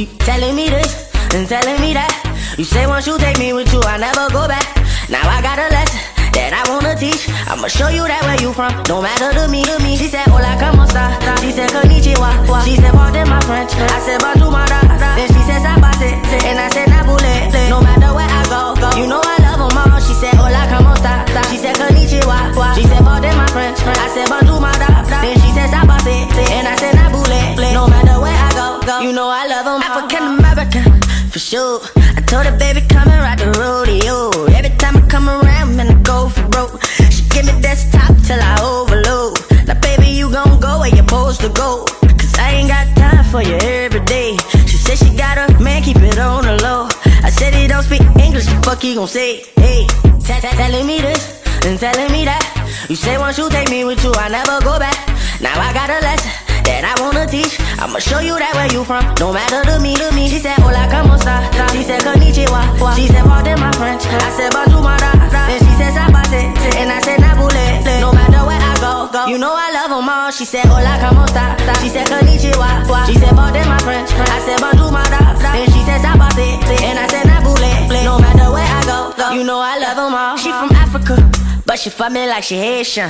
She telling me this and telling me that. You say once you take me with you, I never go back. Now I got a lesson that I wanna teach. I'ma show you that where you from don't matter to me, to me. She said, hola, como esta? She said, konnichiwa. She said, pardon my French. I said, bonjour, my da. Then she said, sabase. And I said, nabule. No matter where I go, go. You know I love them all. She said, hola, como esta? She said, konnichiwa. She said, pardon my French. I said, bonjour, my da. Then she said, sabase. And I said, nabule. No matter where I go, go. You know I love them all. African American, for sure. I told her, baby, come and ride the rodeo. Every time I come around, man, I go for broke. She give me desktop till I overload. Now baby, you gon' go where you're supposed to go, cause I ain't got time for you every day. She said she got a man, keep it on the low. I said he don't speak English, the fuck he gon' say? Hey, telling me this and telling me that. You say once you take me with you, I never go back. Now I got a lesson that I wanna teach. I'ma show you that where you from don't matter to me, to me. She said, hola, como esta? She said, konnichiwa. She said, pardon my French. I said, bonjour, my da. Then she said, sabase. And I said, nabule. No matter where I go, go. You know I love them all. She said, hola, como esta? She said, konnichiwa. She said, pardon my French. I said, bonjour, my da. Then she said, sabase. And I said, nabule. No matter where I go, go. You know I love them all. She from Africa, but she fuck me like she Haitian.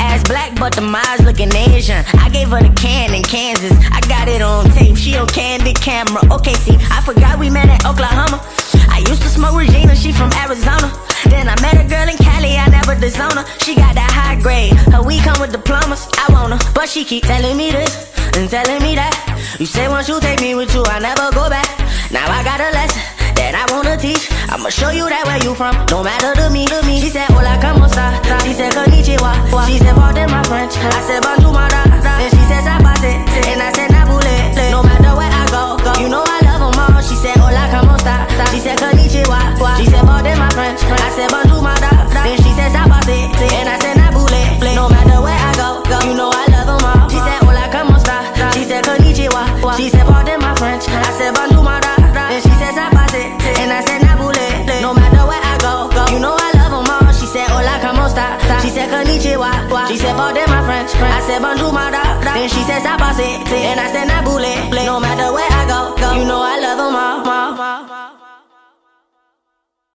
Ass black, but the eyes looking Asian. I gave her the can in Kansas, I got it on tape. She on candid camera. Okay, see, I forgot we met at Oklahoma. I used to smoke Regina, she from Arizona. Then I met a girl in Cali, I never disown her. She got that high grade, her we come with diplomas. I want her, but she keep telling me this and telling me that. You say once you take me with you, I never go back. Now I got a lesson that I wanna teach. I'ma show you that where you from don't matter to me, to me. She said, hola, como esta? She said, konnichiwa. She said, pardon my French. I said, bonjour, my da. Then she said, sabase. And I said, nabule. No matter where I go, go. You know I love them all. She said, hola, como esta? She said, konnichiwa. She said, pardon my French. I said, bonjour, my da. Then she said, sabase. And I said, nabule. No matter where I go, go. You know I love them all. She said, hola, como esta? She said, konnichiwa. She said, pardon my French. I said, bonjour, my da. Then she said, sabase. And I said, nabule. No matter where I go, go. You know I love them all. She said, hola, como esta? She said, konnichiwa. She said, pardon my French. I said, bonjour, my da. Then she said, sabase. And I said, nabule. No matter where I go, go. You know I love them all.